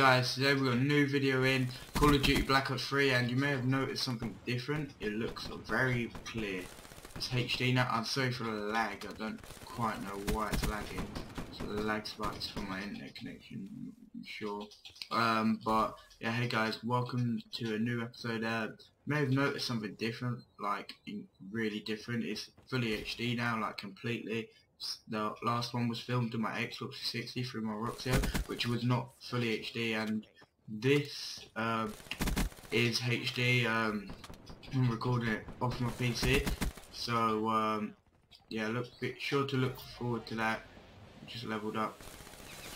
guys, today we've got a new video in Call of Duty Black Ops 3, and you may have noticed something different. It looks very clear. It's HD now. I'm sorry for the lag, I don't quite know why it's lagging. So the lag spikes from my internet connection, I'm sure. But yeah, hey guys, welcome to a new episode. You may have noticed something different, like really different. It's fully HD now, like completely. The last one was filmed on my Xbox 360 through my Roxio, which was not fully HD, and this is HD. I'm recording it off my PC, so yeah, be sure to look forward to that. Just leveled up.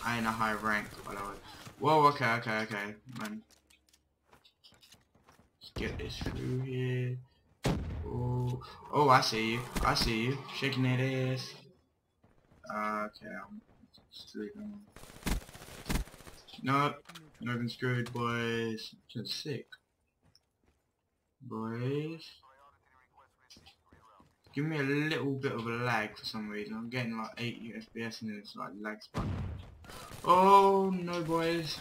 I ain't a high rank, by the way. Whoa, okay, man. Let's get this through here. Oh, I see you. Shaking that ass. Okay, I'm sleeping. Nope, nothing screwed, boys. Just sick. Boys. Give me a little bit of a lag for some reason. I'm getting like 8 FPS and it's like lag spike. Oh no, boys.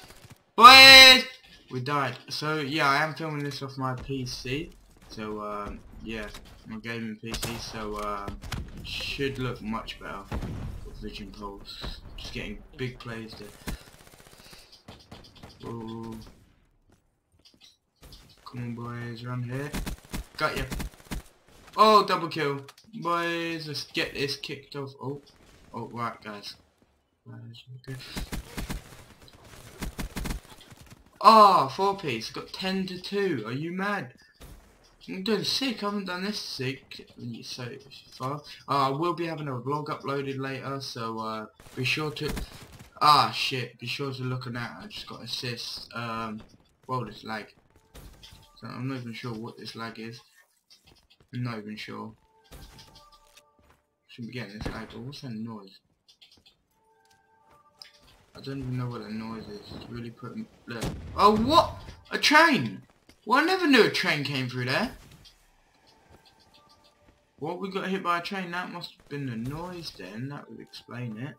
Boys! We died. So yeah, I am filming this off my PC. So yeah, my gaming PC. So it should look much better. Vision poles, just getting big plays there. Ooh. Come on, boys, run here. Got you. Oh, double kill, boys. Let's get this kicked off. Oh, right, guys. Okay. Oh, 4-piece. Got 10-2. Are you mad? I'm doing sick, I haven't done this sick so far. I will be having a vlog uploaded later, so be sure to... Ah, shit, be sure to look at that. I just got assist. Well, this lag. So I'm not even sure what this lag is. I'm not even sure. Shouldn't be getting this lag, but what's that noise? I don't even know what that noise is. It's really putting... Look. Oh, what? A train! Well, I never knew a train came through there. Well, we got hit by a train. That must have been the noise then. That would explain it.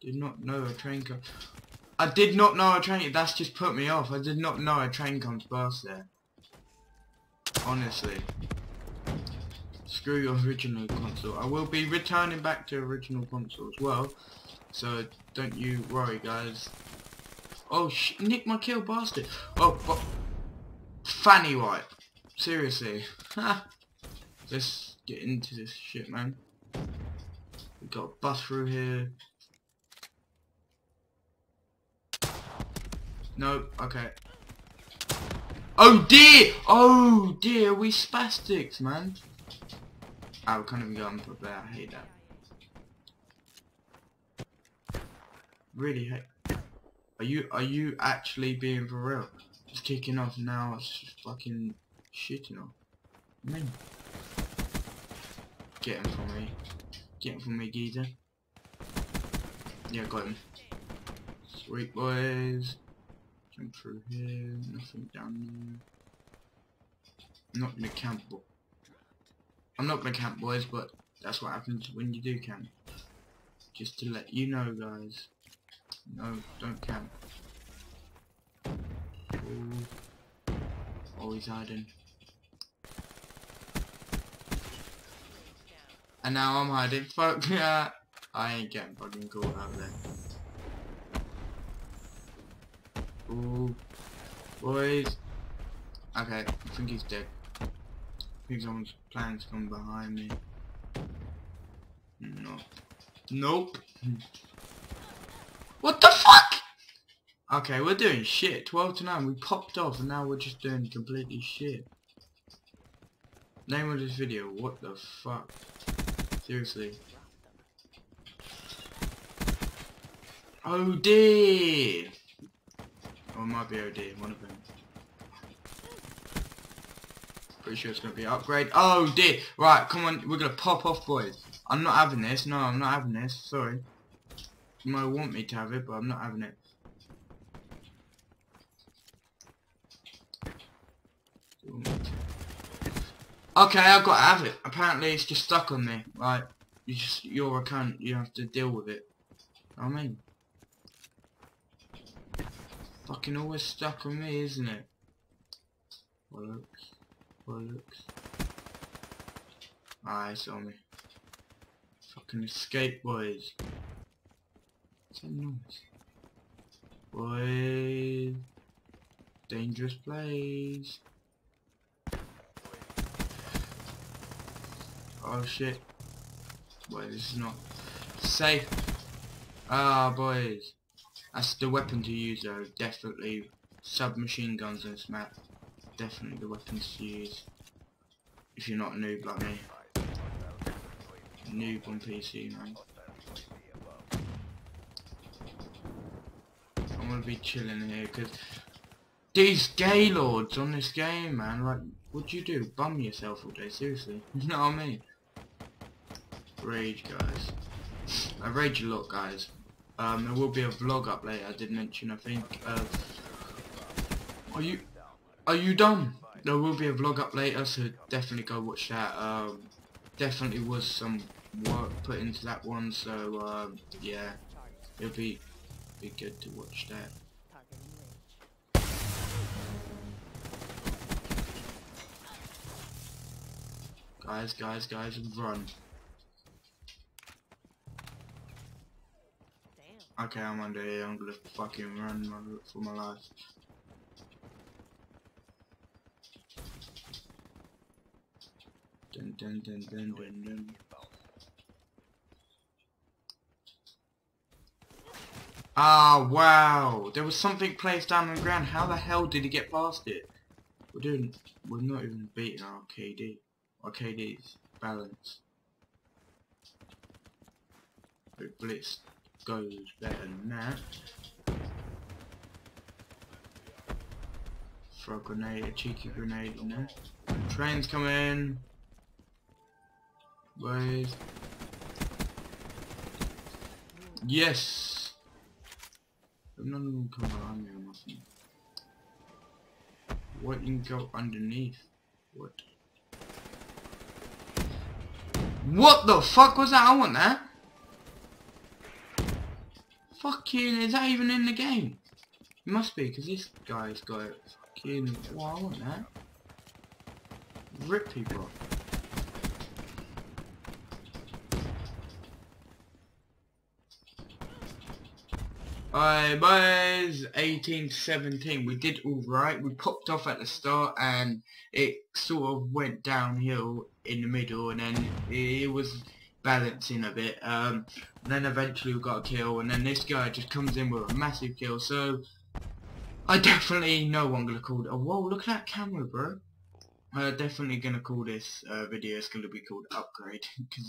Did not know a train comes... I did not know a train... That's just put me off. I did not know a train comes past there. Honestly. Screw your original console. I will be returning back to original console as well. So, don't you worry, guys. Oh, nick my kill, bastard. Oh. Fanny wipe. Seriously. Let's get into this shit, man. We got a bus through here. Nope, okay. Oh dear, we spastics, man. I can't even go and put that, I hate that. Really hate. Are you actually being for real? It's kicking off now, it's just fucking shitting off. Man. Get him from me. Get him from me, geezer. Yeah, got him. Sweet, boys. Jump through here, nothing down there. Not gonna camp, but I'm not gonna camp, boys, but that's what happens when you do camp. Just to let you know, guys. No, don't camp. Oh, he's hiding. And now I'm hiding. Fuck that. I ain't getting fucking caught out there. Ooh. Boys. Okay, I think he's dead. I think someone's planning to come behind me. No. Nope. What the fuck? Okay, we're doing shit. 12-9. We popped off, and now we're just doing completely shit. Name of this video. What the fuck? Seriously. OD. Oh, it might be OD. One of them. Pretty sure it's gonna be an upgrade. Oh dear. Right, come on. We're gonna pop off, boys. I'm not having this. No, I'm not having this. Sorry. You might want me to have it, but I'm not having it. Okay, I've got to have it. Apparently, it's just stuck on me. Like, you're a cunt. You have to deal with it. I mean, Fucking always stuck on me, isn't it? Works. Ah, it's on me. Fucking escape, boys. What's that noise? Boys. Dangerous place. Oh shit. Boy, this is not safe. Ah, boys. That's the weapon to use though. Definitely submachine guns on this map. Definitely the weapons to use. If you're not a noob like me. Noob on PC, man. I'm gonna be chilling here because these gaylords on this game, man, like, what do you do? Bum yourself all day, seriously. You know what I mean? Rage, guys. I rage a lot, guys. There will be a vlog up later, I did mention, I think. Are you done? There will be a vlog up later, so definitely go watch that. Definitely was some work put into that one, so yeah. It'll be good to watch that. Guys, run. Damn. Okay, I'm under here. I'm gonna fucking run for my life. Dun dun dun dun dun dun. Ah, wow! There was something placed down on the ground. How the hell did he get past it? We're not even beating our KD. Okay, these balance. But blitz goes better than that. Throw a grenade, a cheeky grenade in there. Trains come in. Wait. Yes. But none of them come behind me or nothing. What, you can go underneath? What? What the fuck was that? I want that. Fucking, is that even in the game? It must be, because this guy's got it. Fucking, well, I want that. Rip people. Alright, boys. 18-17. We did alright. We popped off at the start and it sort of went downhill in the middle, and then it was balancing a bit. Then eventually we got a kill, and then this guy just comes in with a massive kill. So I definitely know I'm gonna call it. Oh, whoa, look at that camera, bro. I'm definitely gonna call this video. It's gonna be called upgrade because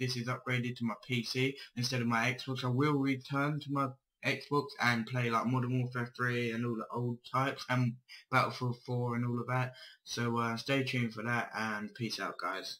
This is upgraded to my PC instead of my Xbox. I will return to my Xbox and play like Modern Warfare 3 and all the old types and Battlefield 4 and all of that, so stay tuned for that, and peace out, guys.